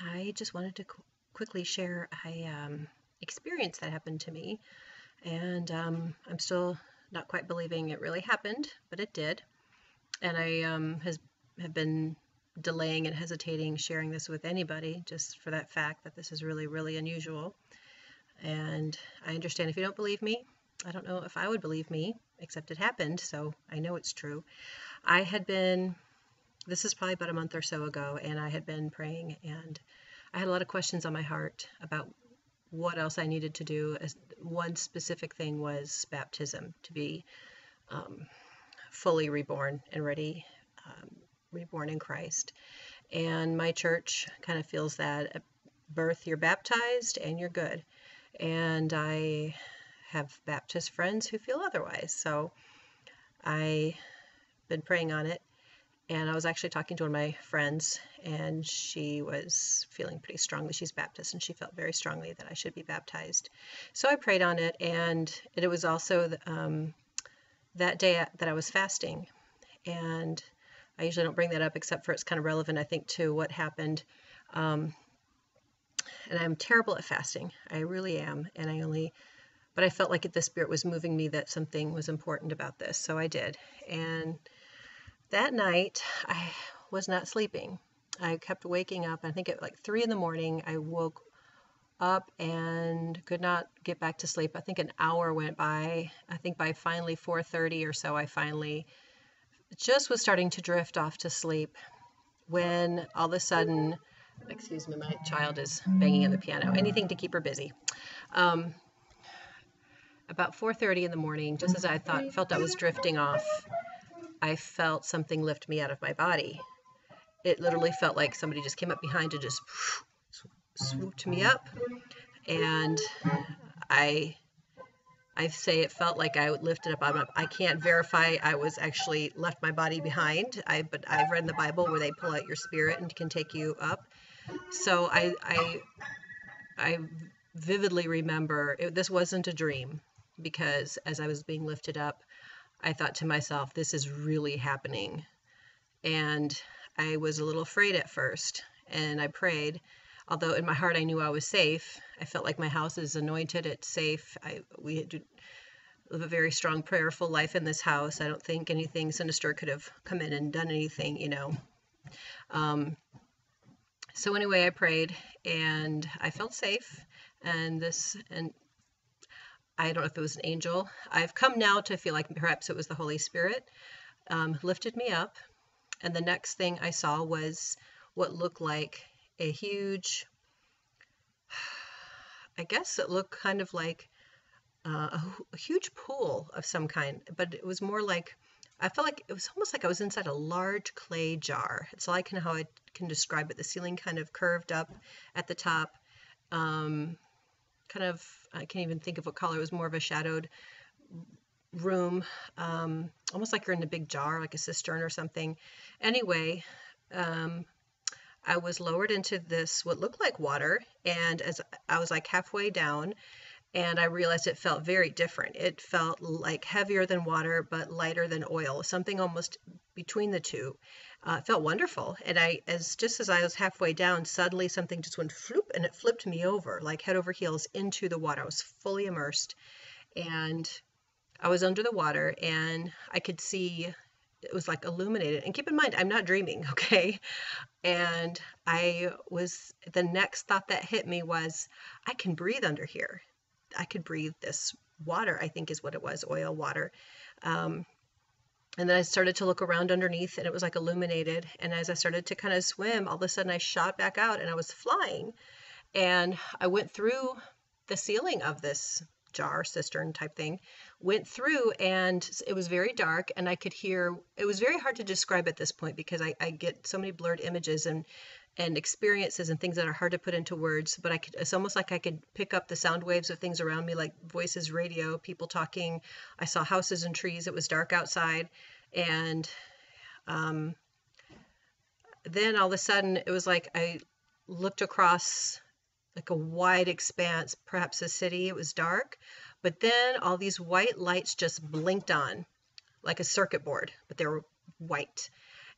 I just wanted to quickly share an experience that happened to me, and I'm still not quite believing it really happened, but it did. And I have been delaying and hesitating sharing this with anybody, just for that fact that this is really, really unusual. And I understand if you don't believe me. I don't know if I would believe me, except it happened, so I know it's true. This is probably about a month or so ago, and I had been praying, and I had a lot of questions on my heart about what else I needed to do. One specific thing was baptism, to be fully reborn and ready, reborn in Christ. And my church kind of feels that at birth you're baptized and you're good. And I have Baptist friends who feel otherwise. So I've been praying on it. And I was actually talking to one of my friends, and she was feeling pretty strongly. She's Baptist, and she felt very strongly that I should be baptized. So I prayed on it, and it was also that day that I was fasting. And I usually don't bring that up, except for it's kind of relevant, I think, to what happened. And I'm terrible at fasting. I really am. And but I felt like the Spirit was moving me that something was important about this. So I did. And that night, I was not sleeping. I kept waking up. I think at like 3 in the morning, I woke up and could not get back to sleep. I think an hour went by. I think by finally 4:30 or so, I finally just was starting to drift off to sleep when all of a sudden, excuse me, my child is banging on the piano. Anything to keep her busy. About 4:30 in the morning, just as I felt I was drifting off, I felt something lift me out of my body. It literally felt like somebody just came up behind and just swooped me up. And I say it felt like I lifted up. I can't verify I was actually left my body behind. But I've read in the Bible where they pull out your spirit and can take you up. So I vividly remember this wasn't a dream, because as I was being lifted up, I thought to myself, this is really happening. And I was a little afraid at first, and I prayed. Although in my heart I knew I was safe. I felt like my house is anointed, it's safe. We live a very strong, prayerful life in this house. I don't think anything sinister could have come in and done anything, you know. So anyway, I prayed, and I felt safe. And I don't know if it was an angel. I've come now to feel like perhaps it was the Holy Spirit, lifted me up. And the next thing I saw was what looked like a huge, I guess it looked kind of like a huge pool of some kind, but it was more like, I felt like it was almost like I was inside a large clay jar. It's like how I can describe it. The ceiling kind of curved up at the top. Kind of, I can't even think of what color. It was more of a shadowed room, almost like you're in a big jar, like a cistern or something. Anyway, I was lowered into this, what looked like water, and as I was like halfway down, and I realized it felt very different. It felt like heavier than water, but lighter than oil, something almost between the two. It felt wonderful. And just as I was halfway down, suddenly something just went floop, and it flipped me over, like head over heels into the water. I was fully immersed, and I was under the water, and I could see it was like illuminated. And keep in mind, I'm not dreaming, okay? And the next thought that hit me was, I can breathe under here. I could breathe this water, I think is what it was, oil, water. And then I started to look around underneath, and it was like illuminated. And as I started to kind of swim, all of a sudden I shot back out, and I was flying. And I went through the ceiling of this jar, cistern type thing, went through, and it was very dark, and I could hear, it was very hard to describe at this point, because I get so many blurred images and experiences and things that are hard to put into words, but it's almost like I could pick up the sound waves of things around me, like voices, radio, people talking. I saw houses and trees. It was dark outside. And then all of a sudden, it was like I looked across like a wide expanse, perhaps a city. It was dark, but then all these white lights just blinked on, like a circuit board, but they were white.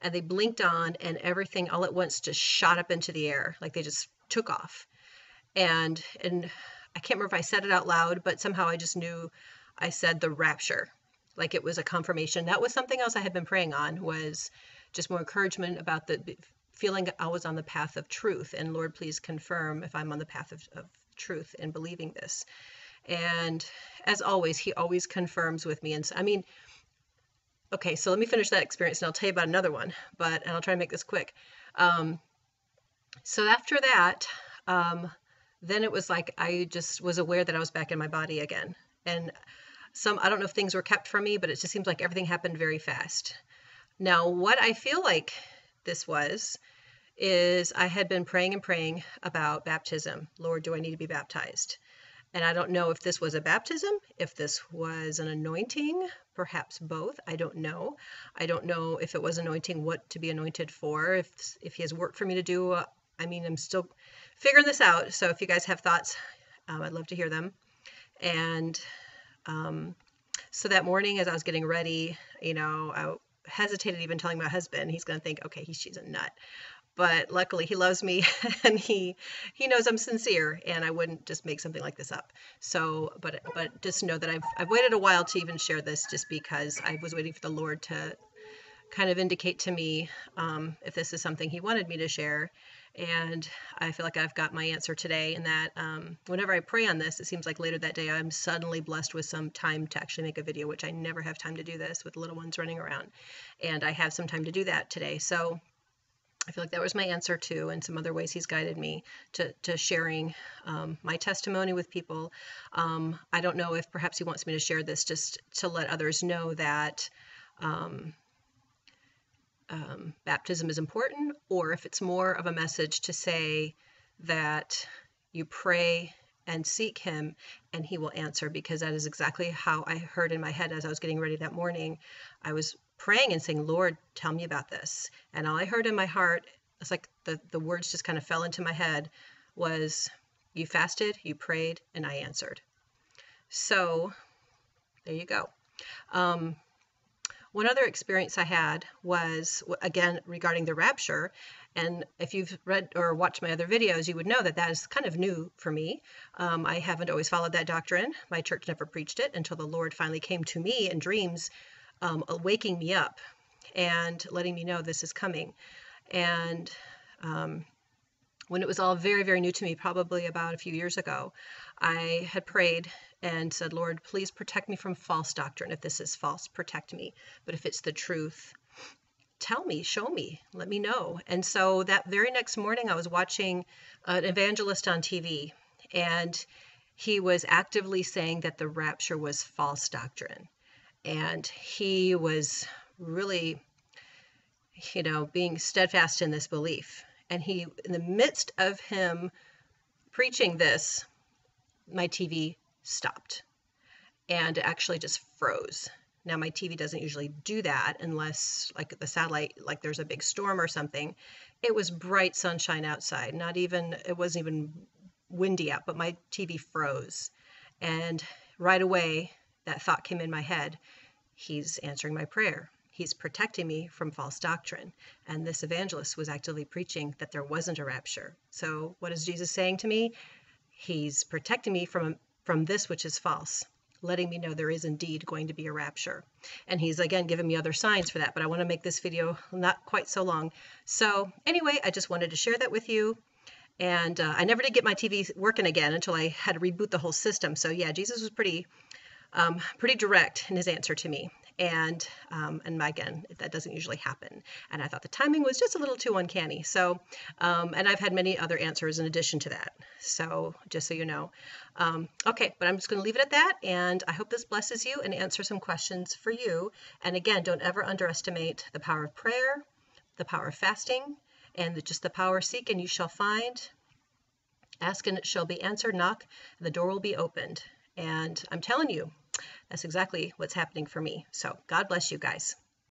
and they blinked on, and everything all at once just shot up into the air, like they just took off. And I can't remember if I said it out loud, but somehow I just knew I said the rapture, like it was a confirmation. That was something else I had been praying on, was just more encouragement about the feeling I was on the path of truth. And Lord, please confirm if I'm on the path of truth and believing this. And as always, he always confirms with me. And so, I mean, okay, so let me finish that experience and I'll tell you about another one, but, and I'll try to make this quick. So after that, then it was like, I just was aware that I was back in my body again. And I don't know if things were kept from me, but it just seems like everything happened very fast. Now, what I feel like this was, is I had been praying and praying about baptism. Lord, do I need to be baptized? And I don't know if this was a baptism, if this was an anointing, perhaps both. I don't know. I don't know if it was anointing, what to be anointed for, if he has work for me to do. I mean, I'm still figuring this out. So if you guys have thoughts, I'd love to hear them. And so that morning as I was getting ready, you know, I hesitated even telling my husband. He's going to think, okay, she's a nut. But luckily he loves me and he knows I'm sincere and I wouldn't just make something like this up. So, but just know that I've waited a while to even share this just because I was waiting for the Lord to kind of indicate to me if this is something he wanted me to share. And I feel like I've got my answer today in that whenever I pray on this, it seems like later that day, I'm suddenly blessed with some time to actually make a video, which I never have time to do this with little ones running around. And I have some time to do that today. So I feel like that was my answer too, and some other ways he's guided me to sharing my testimony with people. I don't know if perhaps he wants me to share this just to let others know that baptism is important, or if it's more of a message to say that you pray and seek him and he will answer, because that is exactly how I heard in my head as I was getting ready that morning. I was praying and saying, Lord, tell me about this. And all I heard in my heart, it's like the words just kind of fell into my head, was you fasted, you prayed, and I answered. So there you go. One other experience I had was, again, regarding the rapture. And if you've read or watched my other videos, you would know that that is kind of new for me. I haven't always followed that doctrine. My church never preached it until the Lord finally came to me in dreams, waking me up and letting me know this is coming. And when it was all very, very new to me, probably about a few years ago, I had prayed and said, Lord, please protect me from false doctrine. If this is false, protect me. But if it's the truth, tell me, show me, let me know. And so that very next morning, I was watching an evangelist on TV, and he was actively saying that the rapture was false doctrine. And he was really, you know, being steadfast in this belief. And he, in the midst of him preaching this, my TV stopped and actually just froze. Now, my TV doesn't usually do that unless, like, the satellite, like there's a big storm or something. It was bright sunshine outside. Not even, it wasn't even windy out, but my TV froze. And right away, that thought came in my head. He's answering my prayer. He's protecting me from false doctrine. And this evangelist was actively preaching that there wasn't a rapture. So what is Jesus saying to me? He's protecting me from this which is false, letting me know there is indeed going to be a rapture. And he's, again, giving me other signs for that, but I want to make this video not quite so long. So anyway, I just wanted to share that with you. And I never did get my TV working again until I had to reboot the whole system. So yeah, Jesus was pretty direct in his answer to me. And again, that doesn't usually happen. And I thought the timing was just a little too uncanny. So, and I've had many other answers in addition to that. So just so you know. Okay, but I'm just going to leave it at that. And I hope this blesses you and answers some questions for you. And again, don't ever underestimate the power of prayer, the power of fasting, and just the power of seek and you shall find. Ask and it shall be answered. Knock and the door will be opened. And I'm telling you, that's exactly what's happening for me. So God bless you guys.